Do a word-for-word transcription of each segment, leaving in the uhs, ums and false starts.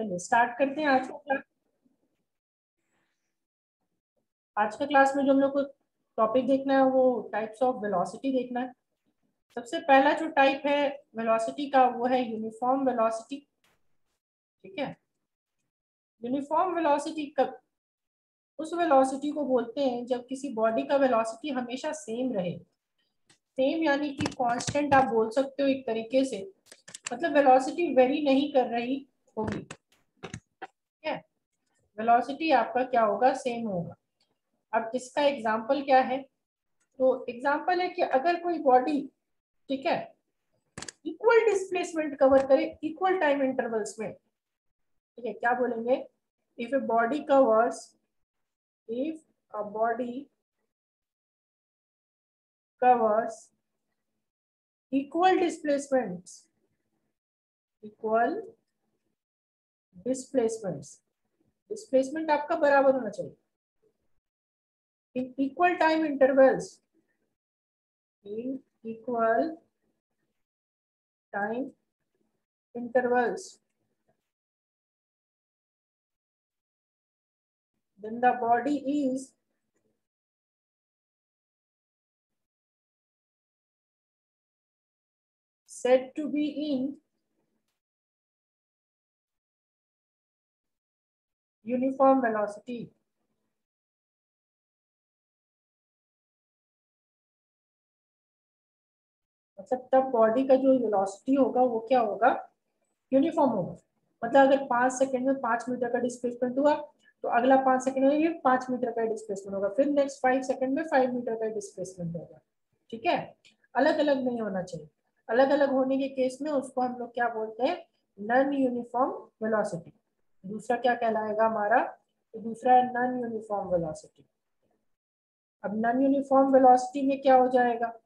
चलो स्टार्ट करते हैं आज का क्लास। आज के क्लास में जो हम लोग को टॉपिक देखना है वो टाइप्स ऑफ वेलोसिटी देखना है। सबसे पहला जो टाइप है वेलोसिटी का वो है यूनिफॉर्म वेलोसिटी। ठीक है, यूनिफॉर्म वेलोसिटी कब उस वेलोसिटी को बोलते हैं जब किसी बॉडी का वेलोसिटी हमेशा सेम रहे। सेम यानी कि कांस्टेंट आप बोल सकते हो एक तरीके से, मतलब वेलोसिटी वेरी नहीं कर रही होगी। ठीक है, वेलोसिटी आपका क्या होगा, सेम होगा। अब इसका एग्जांपल क्या है, तो एग्जांपल है कि अगर कोई बॉडी, ठीक है, इक्वल डिस्प्लेसमेंट कवर करे इक्वल टाइम इंटरवल्स में, ठीक है, क्या बोलेंगे, if a body covers If a body covers equal displacements, equal displacements, displacement आपका बराबर होना चाहिए, in equal time intervals, in equal time intervals, then the body is said to be in uniform velocity. मतलब तब body का जो velocity होगा वो क्या होगा, यूनिफॉर्म होगा। मतलब अगर पांच सेकेंड में पांच मीटर का डिस्प्लेसमेंट हुआ तो अगला पांच सेकंड में ये पांच मीटर का डिस्प्लेसमेंट होगा, फिर नेक्स्ट फाइव सेकंड में फाइव मीटर का डिस्प्लेसमेंट होगा। ठीक है, अलग अलग नहीं होना चाहिए। अलग अलग होने के केस में उसको हम लोग क्या बोलते हैं, नॉन यूनिफॉर्म वेलोसिटी। दूसरा क्या कहलाएगा हमारा, तो दूसरा है नॉन यूनिफॉर्म वेलोसिटी। अब नॉन यूनिफॉर्म वेलोसिटी में क्या हो जाएगा,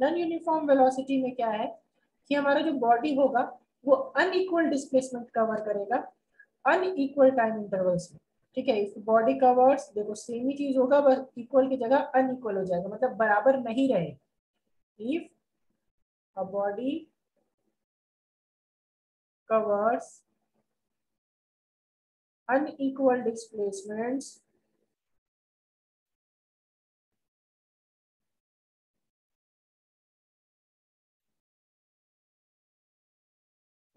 नॉन यूनिफॉर्म वेलोसिटी में क्या है कि हमारा जो बॉडी होगा वो अनइक्वल डिस्प्लेसमेंट कवर करेगा अनइक्वल टाइम इंटरवल्स में। ठीक है, इफ बॉडी कवर्स, देखो सेम ही चीज होगा, बस इक्वल की जगह अनइक्वल हो जाएगा, मतलब बराबर नहीं रहेगा। If a body covers unequal displacements,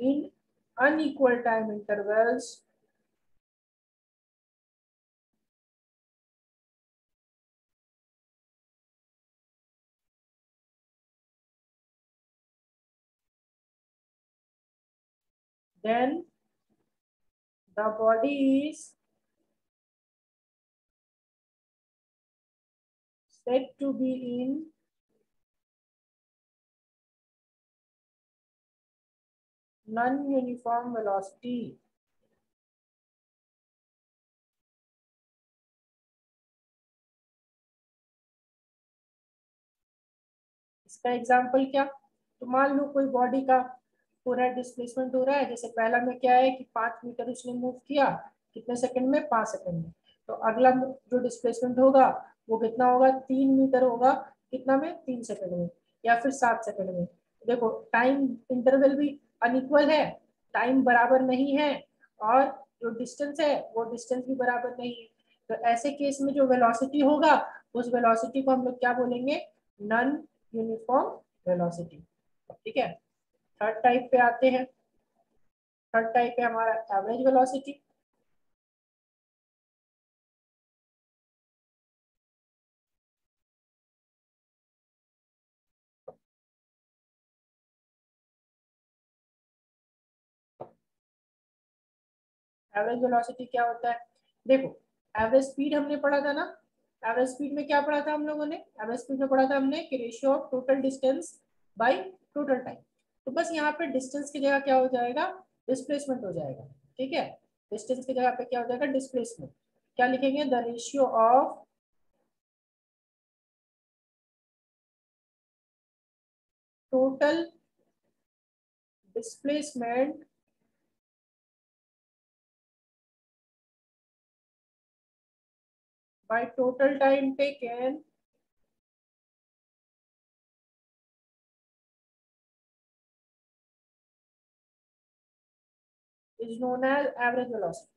In unequal time intervals, then the body is said to be in non-uniform velocity. इसका एग्जाम्पल क्या, तो मान लो कोई बॉडी का पूरा डिस्प्लेसमेंट हो रहा है, जैसे पहला में क्या है कि पांच मीटर उसने मूव किया, कितने सेकंड में, पांच सेकंड में, तो अगला जो डिस्प्लेसमेंट होगा वो कितना होगा, तीन मीटर होगा, कितना में, तीन सेकंड में या फिर सात सेकंड में। देखो टाइम इंटरवल भी अनइक्वल है, टाइम बराबर नहीं है, और जो डिस्टेंस है वो डिस्टेंस भी बराबर नहीं है, तो ऐसे केस में जो वेलोसिटी होगा उस वेलोसिटी को हम लोग क्या बोलेंगे, नॉन यूनिफॉर्म वेलोसिटी। ठीक है, थर्ड टाइप पे आते हैं। थर्ड टाइप पे हमारा एवरेज वेलोसिटी। एवरेज वेलोसिटी क्या होता है, देखो एवरेज स्पीड हमने पढ़ा था ना, एवरेज स्पीड में क्या पढ़ा था हम लोगों ने, एवरेज स्पीड में पढ़ा था हमने कि ratio of total distance by total time, तो बस यहाँ पे डिस्टेंस की जगह क्या हो जाएगा, डिस्प्लेसमेंट हो जाएगा। ठीक है, डिस्टेंस की जगह पे क्या हो जाएगा, डिस्प्लेसमेंट। क्या लिखेंगे, the ratio of total displacement by total time taken is known as average velocity.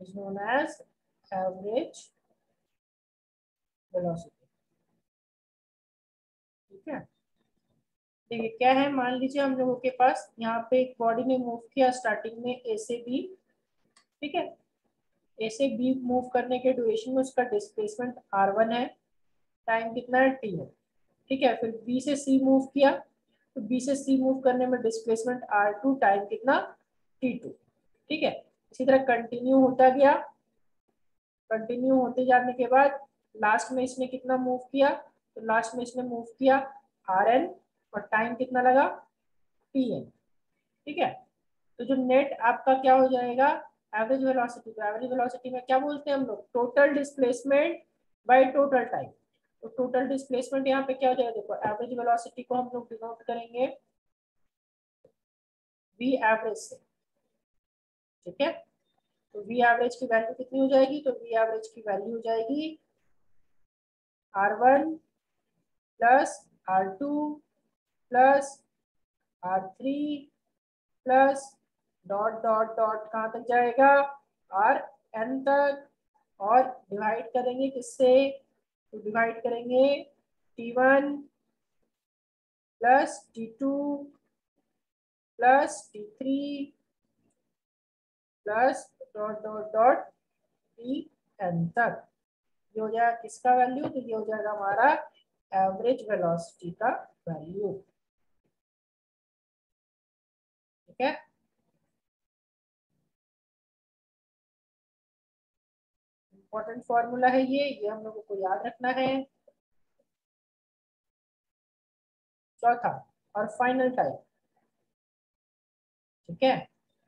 Is known as average velocity. ठीक है, देखिए क्या है, मान लीजिए हम लोगों के पास यहाँ पे एक बॉडी ने मूव किया स्टार्टिंग में ए से बी, ठीक है, ए से बी मूव करने के ड्यूरेशन में उसका डिस्प्लेसमेंट आर वन है, टाइम कितना है टी है, ठीक है, फिर बी से सी मूव किया तो बी से सी मूव करने में डिस्प्लेसमेंट आर टू, टाइम कितना टी टू, ठीक है, इसी तरह कंटिन्यू होता गया, कंटिन्यू होते जाने के बाद लास्ट में इसने कितना मूव किया, तो लास्ट में इसने मूव किया आर एन और टाइम कितना लगा टी एन, ठीक है, तो जो नेट आपका क्या हो जाएगा एवरेज वेलोसिटी, तो एवरेज वेलोसिटी में क्या बोलते हैं हम लोग, total displacement by total time, तो टोटल डिस्प्लेसमेंट यहाँ पे क्या हो जाएगा, देखो एवरेज वेलोसिटी को हम लोग डिनोट करेंगे वी एवरेज से, ठीक है, तो वी एवरेज की वैल्यू कितनी हो जाएगी, तो वी एवरेज की वैल्यू हो जाएगी R one plus R two plus R three plus dot dot dot कहाँ तक जाएगा आर एन तक, और डिवाइड करेंगे किससे, तो डिवाइड करेंगे T one plus T two plus T three plus dot dot dot T N तक, ये हो जाएगा किसका वैल्यू, तो ये हो जाएगा हमारा एवरेज वेलोसिटी का वैल्यू, ठीक है। इंपॉर्टेंट फॉर्मूला है ये ये हम लोगों को याद रखना है। चौथा और फाइनल टाइप, ठीक है,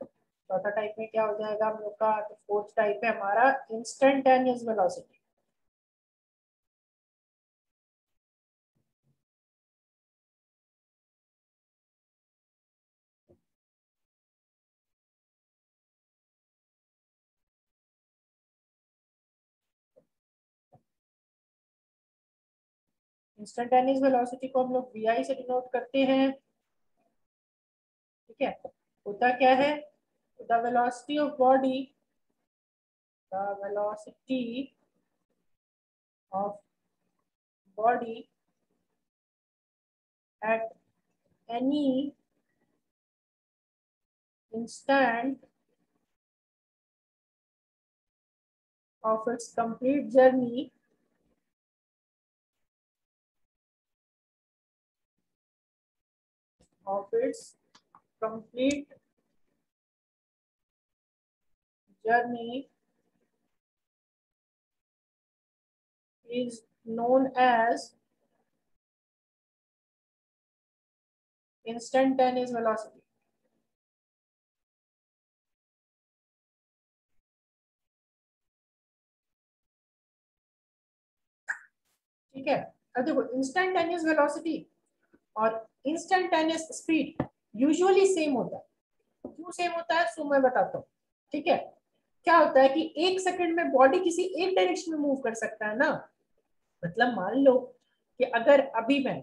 चौथा टाइप में क्या हो जाएगा हम लोग का, तो फोर्थ टाइप है हमारा इंस्टेंटेनियस वेलोसिटी, इंस्टेंटेनियस वेलोसिटी को हम लोग वी आई से डिनोट करते हैं, ठीक है, होता क्या है, the velocity of body, the velocity of body at any instant of its complete journey is known as instantaneous velocity. ठीक है, अब देखो instantaneous velocity और इंस्टेंटेनियस स्पीड यूजुअली सेम होता है, क्यों सेम होता है सो मैं बताता हूँ, ठीक है, क्या होता है कि एक सेकंड में बॉडी किसी एक डायरेक्शन में मूव कर सकता है ना, मतलब मान लो कि अगर अभी मैं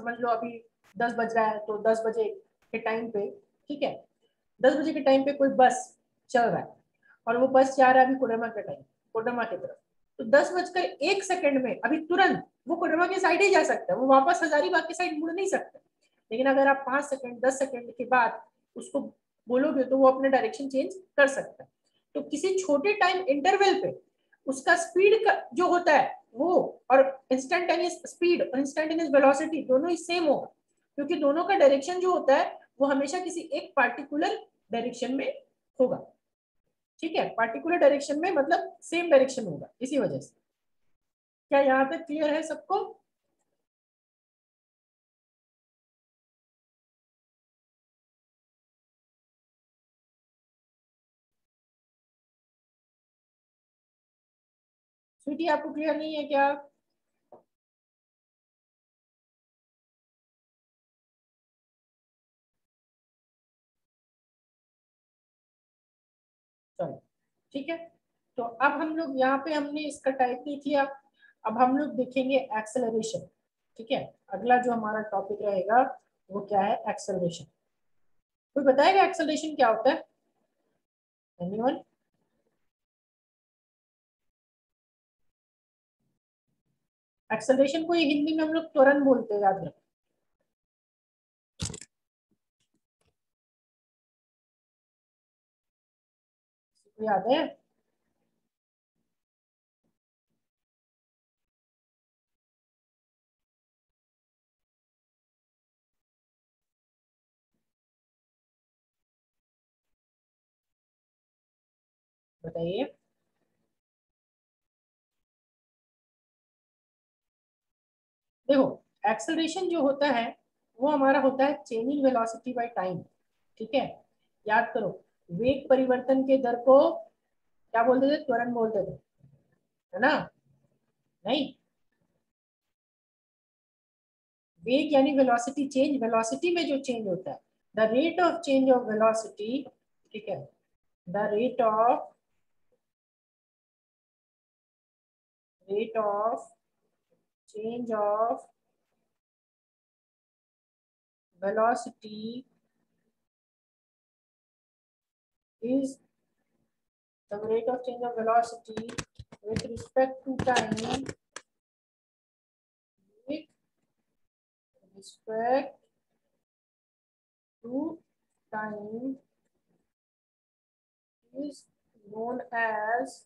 समझ लो अभी दस बज रहा है, तो दस बजे के टाइम पे, ठीक है, दस बजे के टाइम पे कोई बस चल रहा है और वो बस जा रहा है अभी कोडरमा के टाइम कोडरमा की तरफ, तो दस बजकर एक सेकंड में अभी तुरंत वो कोडरमा के साइड ही जा सकता है, वो वापस हजारीबाग के साइड मुड़ नहीं सकता, लेकिन अगर आप पाँच सेकंड दस सेकंड के बाद उसको बोलोगे तो वो अपने डायरेक्शन चेंज कर सकता है, तो किसी छोटे टाइम इंटरवल पे उसका स्पीड का जो होता है वो और इंस्टेंटेनियस स्पीड और इंस्टेंटेनियस वेलोसिटी दोनों ही सेम होगा, क्योंकि दोनों का डायरेक्शन जो होता है वो हमेशा किसी एक पार्टिकुलर डायरेक्शन में होगा, ठीक है, पार्टिकुलर डायरेक्शन में मतलब सेम डायरेक्शन होगा, इसी वजह से। क्या यहाँ तक क्लियर है सबको? स्वीटी आपको क्लियर नहीं है क्या? ठीक है। तो अब हम लोग यहाँ पे हमने इसका टाइप नहीं किया, अब हम लोग देखेंगे एक्सेलरेशन। ठीक है, अगला जो हमारा टॉपिक रहेगा वो क्या है, एक्सेलरेशन। कोई बताएगा एक्सेलरेशन क्या होता है? एनीवन? एक्सेलरेशन को हिंदी में हम लोग त्वरण बोलते हैं, याद रखें। याद है? बताइए। देखो, एक्सेलरेशन जो होता है वो हमारा होता है चेंजिंग वेलोसिटी बाय टाइम। ठीक है, याद करो, वेग परिवर्तन के दर को क्या बोलते थे? त्वरण बोलते थे, है ना? नहीं, वेग यानी वेलोसिटी चेंज, वेलोसिटी में जो चेंज होता है, the rate of change of velocity. ठीक है, the rate of rate of change of velocity is the rate of change of velocity with respect to time with respect to time is known as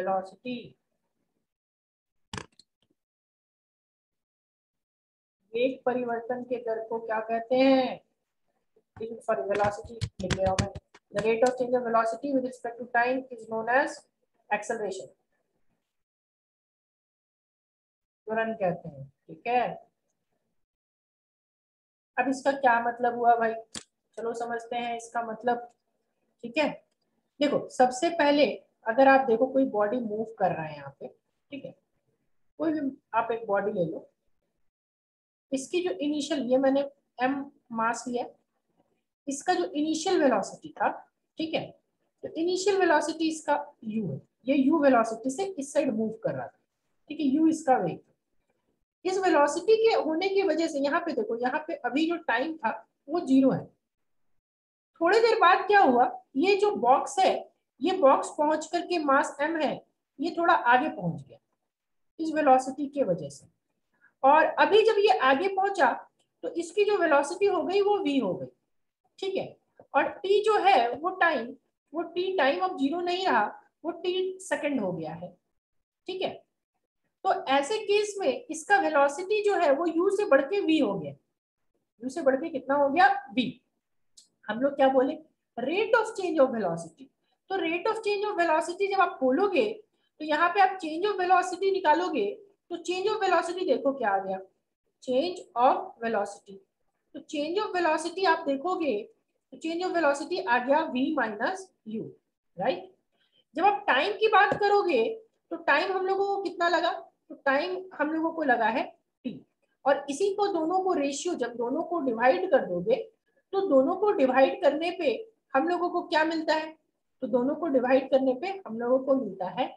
velocity। वेग परिवर्तन के दर को क्या कहते हैं? For velocity लिख रहा हूं मैं, the rate of change of velocity with respect to time is known as acceleration, त्वरण कहते हैं। ठीक है, अब इसका क्या मतलब हुआ भाई, चलो समझते हैं इसका मतलब। ठीक है, देखो, सबसे पहले अगर आप देखो कोई बॉडी मूव कर रहा है यहाँ पे, ठीक है, कोई भी आप एक बॉडी ले लो, इसकी जो इनिशियल, ये मैंने एम मास लिया, इसका जो इनिशियल वेलोसिटी था, ठीक है, तो इनिशियल वेलोसिटी इसका u है, ये u वेलोसिटी से इस साइड मूव कर रहा था। ठीक है, u इसका वेग, इस वेलोसिटी के होने की वजह से यहाँ पे देखो, यहाँ पे अभी जो टाइम था वो जीरो है। थोड़ी देर बाद क्या हुआ, ये जो बॉक्स है, ये बॉक्स पहुंच करके मास m है, ये थोड़ा आगे पहुंच गया इस वेलोसिटी के वजह से, और अभी जब ये आगे पहुंचा तो इसकी जो वेलोसिटी हो गई वो v हो गई। ठीक है, और t जो है वो टाइम, वो t टाइम अब जीरो नहीं रहा, वो t सेकंड हो गया है। ठीक है, तो ऐसे केस में इसका वेलोसिटी जो है वो u से बढ़ के v हो गया, u से बढ़ के कितना हो गया, v। हम लोग क्या बोले, rate of change of velocity. तो rate of change of velocity जब आप खोलोगे तो यहाँ पे आप चेंज ऑफ वेलोसिटी निकालोगे, तो चेंज ऑफ वेलोसिटी देखो क्या आ गया, चेंज ऑफ वेलोसिटी। तो चेंज ऑफ वेलोसिटी आप देखोगे तो चेंज ऑफ वेलोसिटी आ गया v माइनस यू, राइट। जब आप टाइम की बात करोगे तो टाइम हम लोगों को कितना लगा, तो टाइम हम लोगों को लगा है t, और इसी को दोनों को रेशियो, जब दोनों को डिवाइड कर दोगे तो दोनों को डिवाइड करने पे हम लोगों को क्या मिलता है, तो दोनों को डिवाइड करने पे हम लोगों को मिलता है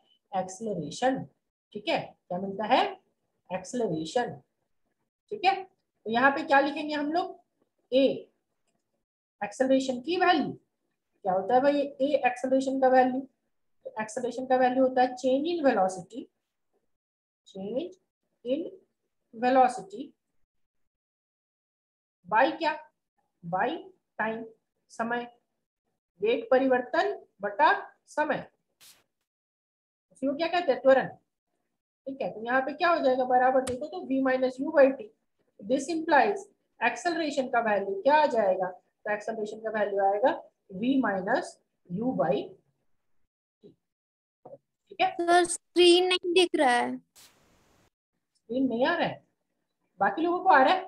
एक्सेलरेशन। ठीक है, क्या मिलता है, एक्सेलरेशन। ठीक है, तो यहाँ पे क्या लिखेंगे हम लोग, ए एक्सेलरेशन की वैल्यू क्या होता है भाई, ए एक्सेलरेशन का वैल्यू, तो एक्सेलरेशन का वैल्यू होता है change in velocity, change in velocity by क्या, बाय टाइम, समय, वेग परिवर्तन बटा समय, उसी को क्या कहते हैं, त्वरण। ठीक है, तो यहाँ पे क्या हो जाएगा, बराबर देखो तो v minus u by t. This implies acceleration का वैल्यू क्या आ जाएगा, तो एक्सेलरेशन का वैल्यू आएगा v minus u by t. ठीक है, सर स्क्रीन नहीं दिख रहा है, स्क्रीन नहीं आ रहा है, बाकी लोगों को आ रहा है?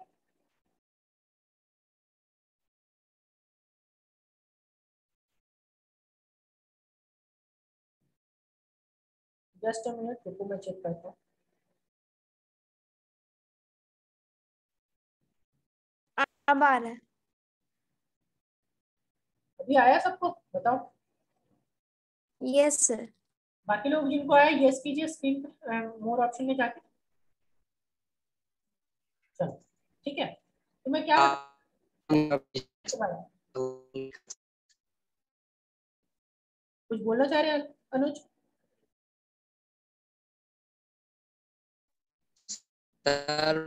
जस्ट अ मिनट रुको, मैं चेक करता हूँ। अब आ रहा है, ये आया सबको, बताओ। Yes yes, sir. बाकी लोग जिनको आया यस कीजिए स्क्रीन पर मोर ऑप्शन में जाके। चलो ठीक है, तो मैं क्या कुछ बोलना चाह रहे हैं अनुज? सर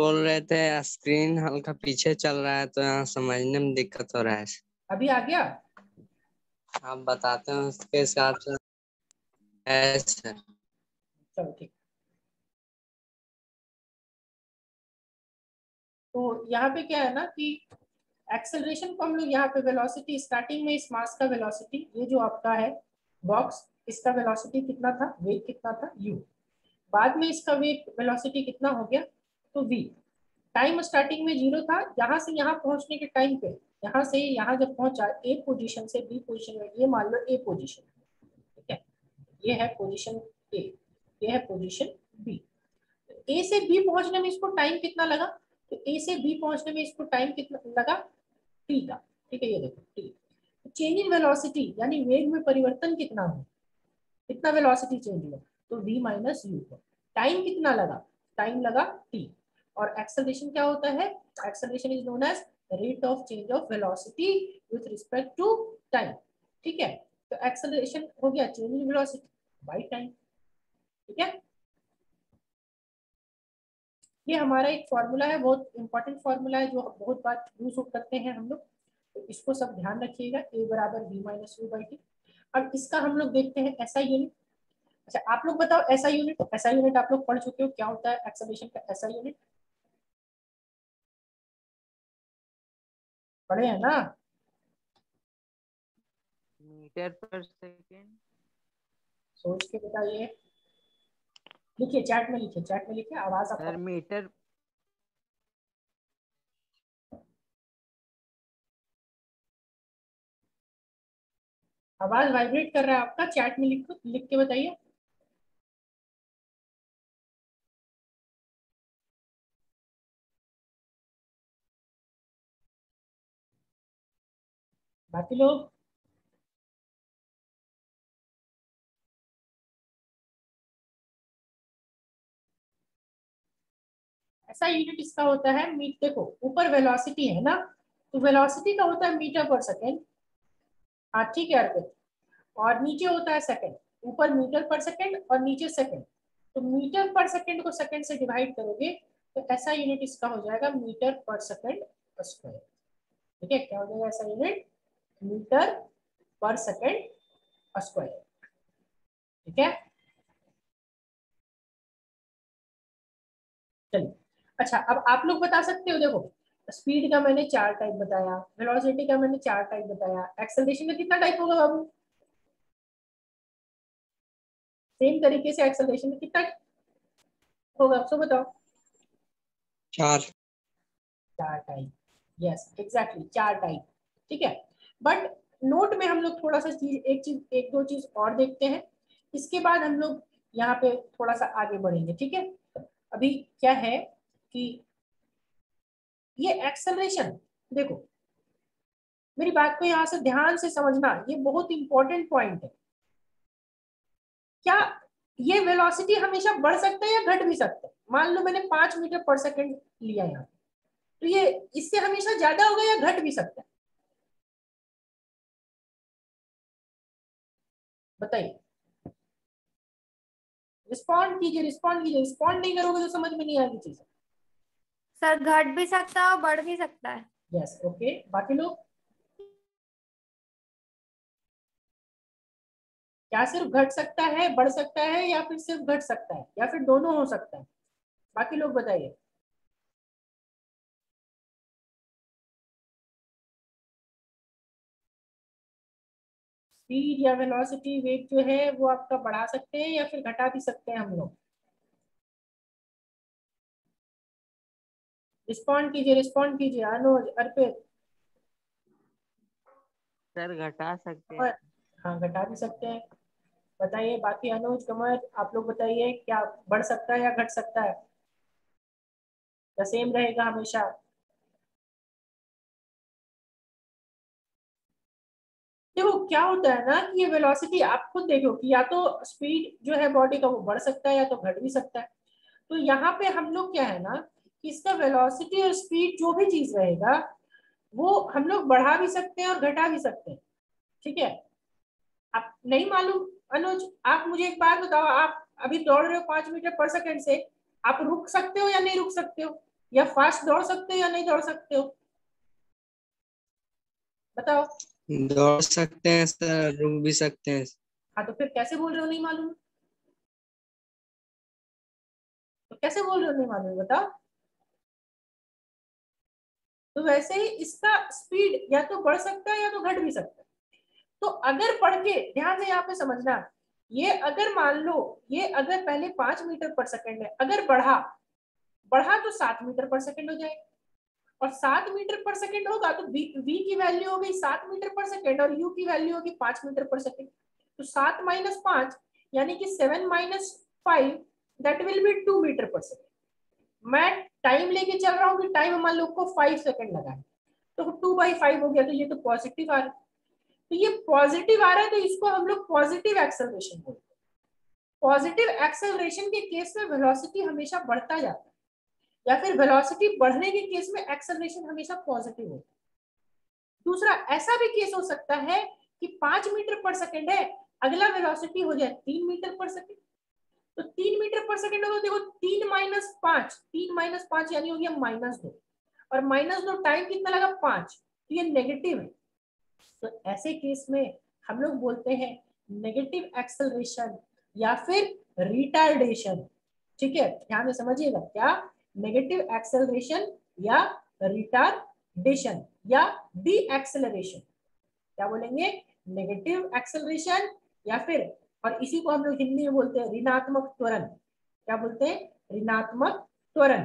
बोल रहे थे स्क्रीन हल्का पीछे चल रहा है तो यहाँ समझने में दिक्कत हो रहा है। अभी आ गया? आप बताते हैं उसके हिसाब से। चलो ठीक, तो यहाँ पे क्या है ना कि एक्सेलरेशन को हम लोग यहाँ पे वेलोसिटी, स्टार्टिंग में इस मास का वेलोसिटी, ये जो आपका है बॉक्स, इसका वेलोसिटी कितना था, वेट कितना था u, बाद में इसका वेट वेलोसिटी कितना हो गया तो v, टाइम स्टार्टिंग में जीरो था, यहाँ से यहाँ पहुँचने के टाइम पे, यहाँ से यहाँ जब पहुँचा ए पोजीशन से बी पोजीशन में, ये मान लो ए पोजीशन, ठीक है, ये है पोजीशन ए, ये है पोजीशन बी। ए से बी पहुँचने में इसको टाइम कितना लगा, तो ए से बी पहुँचने में इसको टाइम कितना लगा, टी का, ठीक है, ये देखो टी। चेंज इन वेलोसिटी यानी वेग में परिवर्तन कितना हो, कितना वेलोसिटी चेंज हुआ, तो v माइनस यू। टाइम कितना लगा, टाइम लगा t। और एक्सेलरेशन क्या होता है, acceleration is known as rate of change of velocity with respect to time, ठीक है। तो एक्सेलरेशन हो गया change in velocity by time, ठीक है। ये हमारा एक फॉर्मूला है, बहुत इंपॉर्टेंट फॉर्मूला है जो बहुत बार यूज करते हैं हम लोग, तो इसको सब ध्यान रखिएगा। a बराबर v minus u by t. अब इसका हम लोग देखते हैं एसआई यूनिट। अच्छा आप लोग बताओ एसआई यूनिट, एसआई यूनिट आप लोग पढ़ चुके हो क्या होता है एक्सेलरेशन का एसआई यूनिट, पढ़े हैं ना? Metre per second. सोच के बताइए, लिखिए चैट में, लिखिए चैट में, लिखिए आवाज आ रही है मीटर। आवाज वाइब्रेट कर रहा है आपका, चैट में लिखो, लिख के बताइए। बाकी लोग ऐसा यूनिट इसका होता है मीट। देखो ऊपर वेलोसिटी है ना, तो वेलोसिटी का होता है मीटर पर सेकेंड, हाँ ठीक है अर्पित, और नीचे होता है सेकेंड, ऊपर मीटर पर सेकेंड और नीचे सेकेंड। तो मीटर पर सेकेंड को सेकेंड से डिवाइड करोगे तो ऐसा यूनिट इसका हो जाएगा मीटर पर सेकेंड स्क्वायर, ठीक है। क्या हो जाएगा ऐसा unit, metre per second square, ठीक है। चलिए अच्छा, अब आप लोग बता सकते हो। देखो स्पीड का मैंने चार टाइप बताया, वेलोसिटी का मैंने चार टाइप बताया, एक्सेलरेशन का कितना टाइप होगा बाबू? सेम तरीके से एक्सेलरेशन में कितना होगा आप सब बताओ? चार चार टाइप, यस एग्जैक्टली चार टाइप, ठीक है। बट नोट में हम लोग थोड़ा सा चीज, एक चीज एक दो चीज और देखते हैं, इसके बाद हम लोग यहाँ पे थोड़ा सा आगे बढ़ेंगे, ठीक है। अभी क्या है कि ये एक्सेलरेशन, देखो मेरी बात को यहां से ध्यान से समझना, ये बहुत इंपॉर्टेंट पॉइंट है। क्या ये वेलोसिटी हमेशा बढ़ सकता है या घट भी सकता है? मान लो मैंने पांच मीटर पर सेकंड लिया यहाँ, तो ये इससे हमेशा ज्यादा होगा या घट भी सकता है, बताइए। रिस्पॉन्ड कीजिए, रिस्पॉन्ड कीजिए, रिस्पॉन्ड नहीं करोगे तो समझ में नहीं आएगी चीज। सर घट भी सकता है और बढ़ भी सकता है। यस ओके, बाकी लोग क्या सिर्फ घट सकता है, बढ़ सकता है, या फिर सिर्फ घट सकता है, या फिर दोनों हो सकता है? बाकी लोग बताइए। स्पीड या वेलोसिटी, वेट जो है वो आपका बढ़ा सकते हैं या फिर घटा भी सकते हैं हम लोग। रिस्पॉन्ड कीजिए, रिस्पॉन्ड कीजिए अनुज, अर्पित। सर घटा सकते हैं। हाँ घटा भी सकते हैं, बताइए। बाकी अनुज, कमर, आप लोग बताइए क्या बढ़ सकता है या घट सकता है या सेम रहेगा हमेशा? देखो क्या होता है ना कि ये वेलोसिटी आप खुद देखो कि या तो स्पीड जो है बॉडी का वो बढ़ सकता है या तो घट भी सकता है। तो यहाँ पे हम लोग क्या है ना कि इसका वेलोसिटी और स्पीड जो भी चीज रहेगा वो हम लोग बढ़ा भी सकते हैं और घटा भी सकते हैं। ठीक है, आप नहीं मालूम अनुज, आप मुझे एक बात बताओ, आप अभी दौड़ रहे हो पांच मीटर पर सेकेंड से, आप रुक सकते हो या नहीं रुक सकते हो, या फास्ट दौड़ सकते हो या नहीं दौड़ सकते हो, बताओ। दौड़ सकते हैं सर, रुक भी सकते हैं। हाँ तो फिर कैसे बोल रहे हो नहीं मालूम, तो कैसे बोल रहे हो नहीं मालूम बताओ। तो वैसे ही इसका स्पीड या तो बढ़ सकता है या तो घट भी सकता है। तो अगर पढ़ के ध्यान से यहाँ पे समझना, ये अगर मान लो ये अगर पहले पांच मीटर पर सेकंड है, अगर बढ़ा बढ़ा तो सात मीटर पर सेकंड हो जाएगा, और सात मीटर पर सेकंड होगा तो v v की वैल्यू हो गई सात मीटर पर सेकंड और u की वैल्यू होगी पांच मीटर पर सेकंड। तो सात माइनस पांच यानी कि seven minus five that will be two metre per second. मैं टाइम लेके चल रहा हूँ कि टाइम हमारे लोग को फाइव सेकंड लगा है, तो टू बाई फाइव हो गया, तो ये तो पॉजिटिव आ रहा है। तो ये पॉजिटिव आ रहा है तो इसको हम लोग पॉजिटिव एक्सेलरेशन बोलते हैं। पॉजिटिव एक्सेलरेशन के केस में वेलोसिटी हमेशा बढ़ता जाता है, या फिर वेलोसिटी बढ़ने के केस में एक्सेलरेशन हमेशा पॉजिटिव होता है। दूसरा ऐसा भी केस हो सकता है कि पांच मीटर पर सेकंड है, अगला वेलोसिटी हो जाए तीन मीटर पर सेकंड, तो तीन मीटर पर सेकंड हो तो देखो तीन माइनस पांच, तीन माइनस पांच यानी हो गया माइनस दो, और माइनस दो टाइम कितना लगा पांच, तो ये नेगेटिव है। तो ऐसे केस में हम लोग बोलते हैं नेगेटिव एक्सेलरेशन या फिर रिटार्डेशन। ठीक है, ध्यान से समझिएगा, क्या नेगेटिव एक्सेलरेशन या रिटार्डेशन या डी एक्सेलरेशन, क्या बोलेंगे नेगेटिव एक्सेलरेशन या फिर, और इसी को हम लोग हिंदी में बोलते हैं ऋणात्मक त्वरण, क्या बोलते हैं ऋणात्मक त्वरण।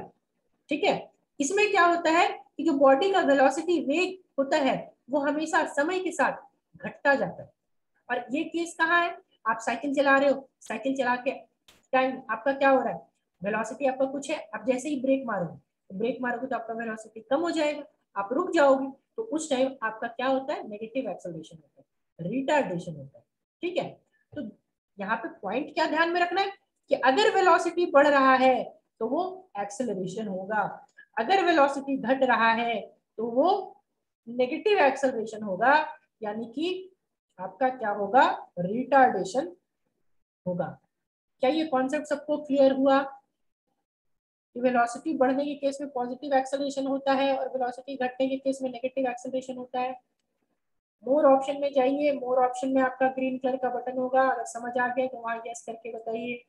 ठीक है, इसमें क्या होता है कि जो बॉडी का वेलोसिटी वेग होता है वो हमेशा समय के साथ घटता जाता है। और ये केस कहाँ है, आप साइकिल चला रहे हो, साइकिल चला के टाइम आपका क्या हो रहा है, वेलोसिटी आपका कुछ है, आप जैसे ही ब्रेक मारोगे, ब्रेक मारोगे तो आपका वेलोसिटी कम हो जाएगा, आप रुक जाओगे, तो उस टाइम आपका क्या होता है नेगेटिव एक्सेलरेशन होता है, रिटार्डेशन होता है। ठीक है, तो यहाँ पे पॉइंट क्या ध्यान में रखना है कि अगर वेलोसिटी बढ़ रहा है तो वो एक्सेलरेशन होगा, अगर वेलोसिटी घट रहा है तो वो नेगेटिव एक्सेलरेशन होगा, यानी कि आपका क्या होगा रिटार्डेशन होगा। क्या ये कॉन्सेप्ट सबको क्लियर हुआ कि वेलोसिटी बढ़ने के केस में पॉजिटिव एक्सेलरेशन होता है और वेलोसिटी घटने के केस में नेगेटिव एक्सेलरेशन होता है। मोर ऑप्शन में जाइए, मोर ऑप्शन में आपका ग्रीन कलर का बटन होगा, अगर समझ आ गया तो वहां यस करके बताइए।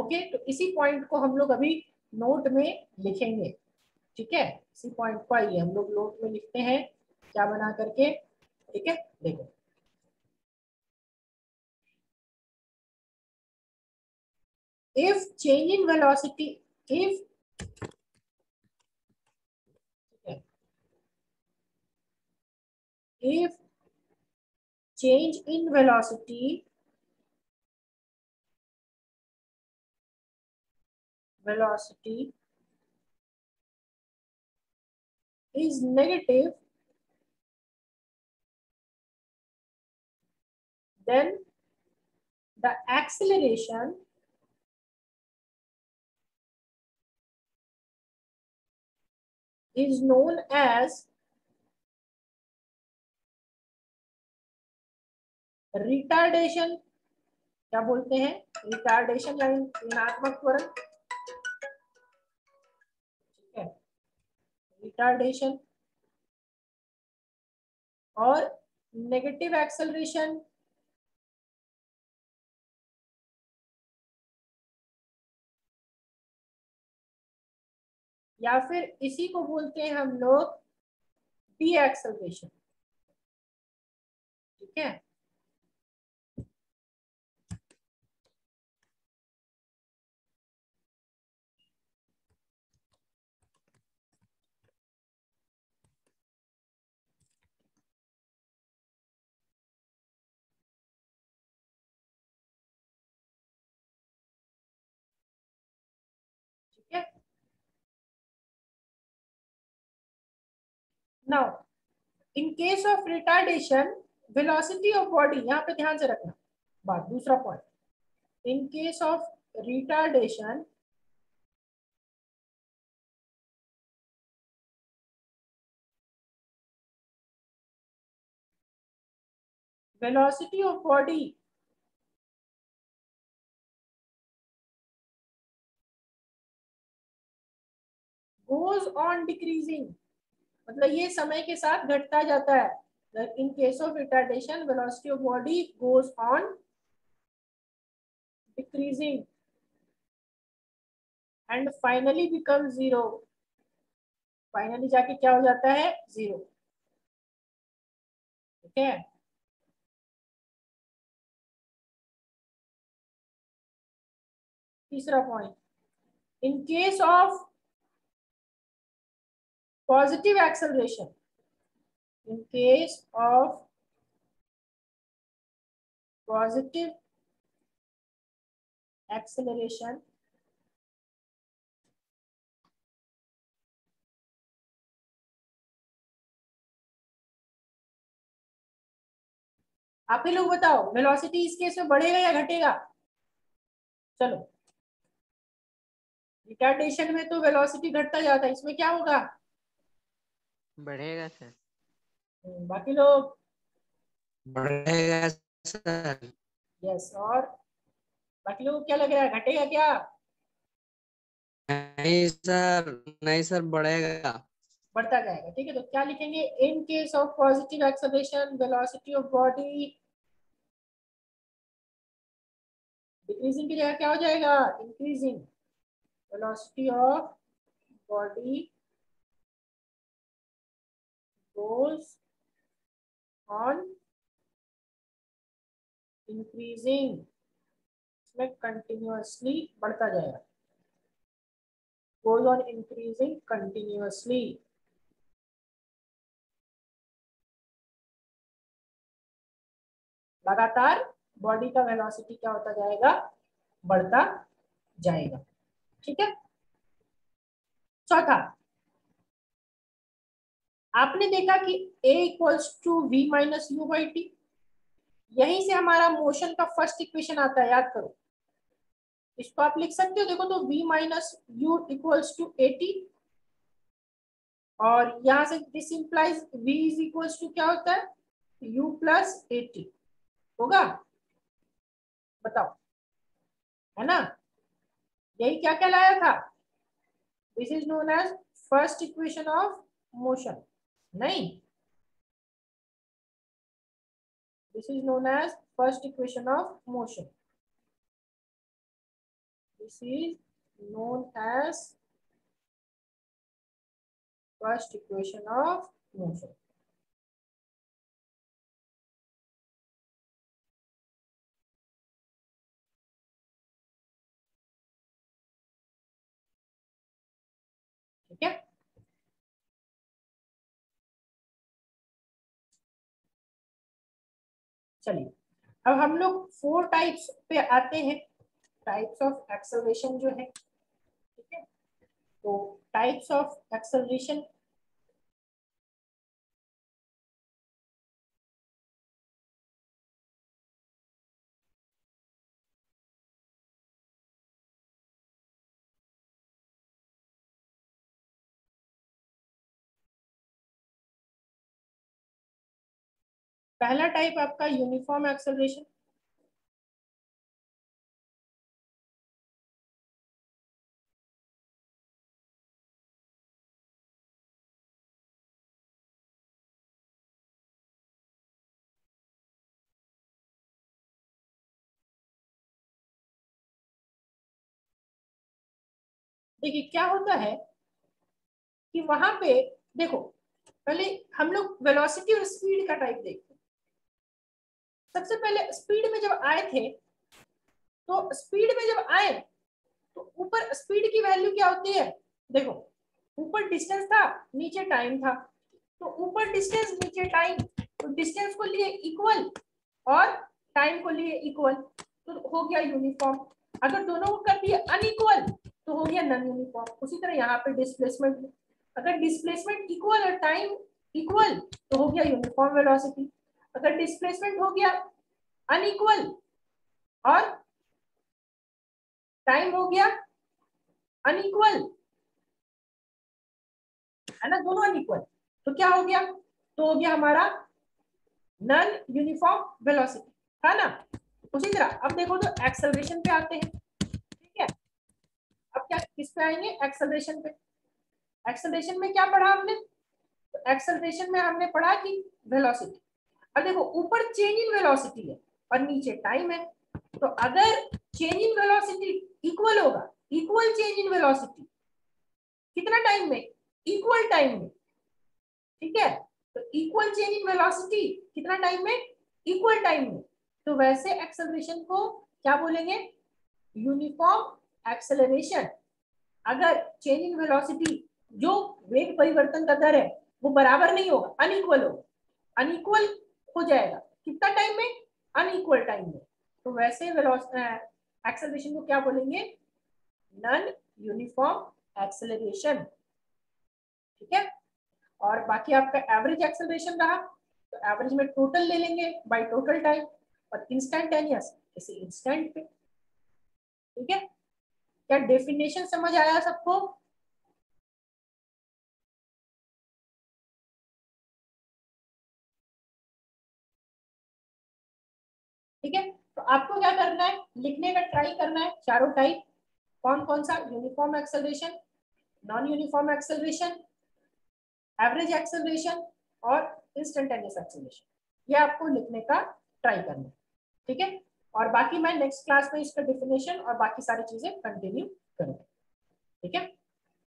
ओके, तो इसी पॉइंट को हम लोग अभी नोट में लिखेंगे। ठीक है, इसी पॉइंट को आइए हम लोग नोट में लिखते हैं क्या बना करके। ठीक है, देखो If change in velocity, if change in velocity is negative, then the acceleration is known as retardation. क्या बोलते हैं retardation या ऋणात्मक त्वरण। ठीक है, रिटार्डेशन और नेगेटिव एक्सेलरेशन या फिर इसी को बोलते हैं हम लोग डी एक्सेलरेशन। ठीक है, now in case of retardation velocity of body, यहाँ पे ध्यान से रखना बात, दूसरा point, in case of retardation velocity of body goes on decreasing, मतलब ये समय के साथ घटता जाता है. In case of retardation velocity of body goes on decreasing and finally becomes zero. Finally जाके क्या हो जाता है? जीरो. ठीक है, तीसरा point, in case of positive acceleration, in case of positive acceleration आप ही लोग बताओ वेलोसिटी इस केस में बढ़ेगा या घटेगा? चलो, रिटार्डेशन में तो वेलोसिटी घटता जाता है, इसमें क्या होगा? बढ़ेगा सर. बाकी लोग? बढ़ेगा सर. यस, और बाकी लोग क्या लग रहा है? घटेगा क्या? नहीं सर, नहीं सर, बढ़ेगा, बढ़ता जाएगा. ठीक है, तो क्या लिखेंगे? In case of positive acceleration velocity of body decreasing की जगह क्या हो जाएगा? Increasing. velocity of body goes on increasing, इसमें continuously बढ़ता जाएगा, goes on increasing continuously. लगातार बॉडी का वेलोसिटी क्या होता जाएगा? बढ़ता जाएगा. ठीक है, चौथा, आपने देखा कि a equals to v minus u by t, यहीं से हमारा मोशन का फर्स्ट इक्वेशन आता है, याद करो. इसको आप लिख सकते हो, देखो तो v minus u equals to a t, और यहां से this implies v is equals to क्या होता है? u प्लस ए टी होगा, बताओ, है ना? यही क्या कहलाया था? This is known as first equation of motion. नहीं, this is known as first equation of motion, this is known as first equation of motion. चलिए, अब हम लोग फोर टाइप्स पे आते हैं, टाइप्स ऑफ एक्सेलरेशन जो है. ठीक है, तो टाइप्स ऑफ एक्सेलरेशन, पहला टाइप आपका यूनिफॉर्म एक्सेलरेशन, देखिए क्या होता है कि वहां पे देखो, पहले हम लोग वेलोसिटी और स्पीड का टाइप देखते. सबसे पहले स्पीड में जब आए थे, तो स्पीड में जब आए तो ऊपर स्पीड की वैल्यू क्या होती है? देखो, ऊपर डिस्टेंस था, नीचे टाइम था, तो ऊपर डिस्टेंस नीचे टाइम, तो डिस्टेंस को लिए इक्वल और टाइम को लिए इक्वल, तो हो गया यूनिफॉर्म. अगर दोनों को कर दिया अनइक्वल तो हो गया नॉन यूनिफॉर्म. उसी तरह यहाँ पे डिस्प्लेसमेंट, अगर डिस्प्लेसमेंट इक्वल और टाइम इक्वल तो हो गया यूनिफॉर्म वेलोसिटी, अगर डिस्प्लेसमेंट हो गया अनइक्वल और टाइम हो गया अनइक्वल, है ना, दोनों अनइक्वल, तो क्या हो गया, तो हो गया हमारा नॉन यूनिफॉर्म वेलोसिटी, है ना। उसी तरह अब देखो तो एक्सेलरेशन पे आते हैं, ठीक है। अब क्या किस पे आएंगे, एक्सेलरेशन पे। एक्सेलरेशन में क्या पढ़ा हमने, एक्सेलरेशन में हमने पढ़ा कि वेलोसिटी, अब देखो ऊपर चेंज इन वेलोसिटी है और नीचे टाइम है, तो अगर चेंज इन वेलोसिटी इक्वल होगा, इक्वल चेंज इन वेलोसिटी कितना टाइम में, इक्वल टाइम में, ठीक है, तो इक्वल चेंज इन वेलोसिटी कितना टाइम में, इक्वल टाइम में, तो वैसे एक्सेलरेशन को क्या बोलेंगे, यूनिफॉर्म एक्सेलरेशन। अगर चेंज इन वेलोसिटी जो वेग परिवर्तन का दर है वो बराबर नहीं होगा, अनइक्वल होगा, अनइक्वल हो जाएगा कितना टाइम में, अनइक्वल टाइम में, तो वैसे वेलोसिटी एक्सेलरेशन को क्या बोलेंगे, नॉन यूनिफॉर्म एक्सेलरेशन, ठीक है। और बाकी आपका एवरेज एक्सेलरेशन रहा तो एवरेज में टोटल ले लेंगे बाय टोटल टाइम, और इंस्टेंटेनियस इसे इंस्टेंट पे, ठीक है। क्या डेफिनेशन समझ आया सबको, ठीक है। तो आपको क्या करना है, लिखने का ट्राई करना है चारों टाइप, कौन कौन सा, uniform acceleration, non uniform acceleration, average acceleration और इंस्टेंटेनियस एक्सेलरेशन, ये आपको लिखने का ट्राई करना है, ठीक है। और बाकी मैं नेक्स्ट क्लास में इसका डेफिनेशन और बाकी सारी चीजें कंटिन्यू करूँगा।